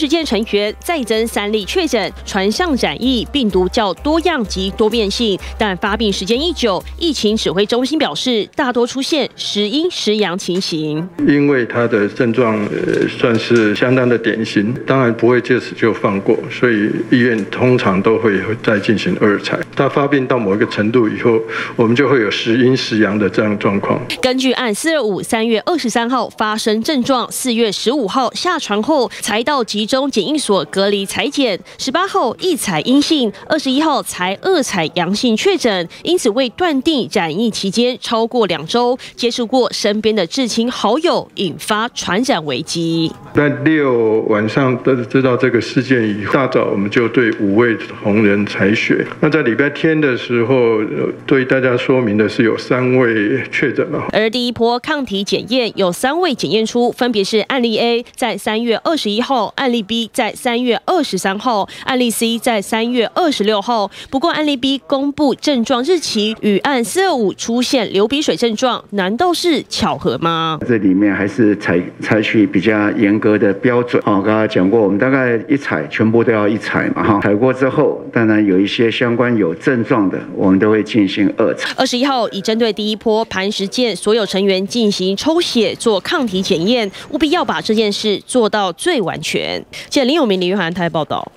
30件成员再增3例确诊，传向染疫，病毒较多样及多变性，但发病时间一久，疫情指挥中心表示，大多出现时阴时阳情形。因为他的症状算是相当的典型，当然不会借此就放过，所以医院通常都会再进行2采。他发病到某一个程度以后，我们就会有时阴时阳的这样状况。根据案425，3月23号发生症状，4月15号下船后才到集中检疫所隔离采检，18号1采阴性，21号才2采阳性确诊，因此未断定染疫期间超过2周接触过身边的至亲好友，引发传染危机。在6晚上知道这个事件以后，大早我们就对5位同仁采血。那在礼拜天的时候，对大家说明的是有3位确诊了。而第一波抗体检验有3位检验出，分别是案例 A 在3月21号，案例 B 在3月23号，案例 C 在3月26号。不过案例 B 公布症状日期与案425出现流鼻水症状，难道是巧合吗？这里面还是采取比较严格的标准。我刚才讲过，我们大概1采全部都要1采嘛，采过之后，当然有一些相关有症状的，我们都会进行2采。21号已针对第一波磐石舰所有成员进行抽血做抗体检验，务必要把这件事做到最完全。记者林永明、李玉涵台报道。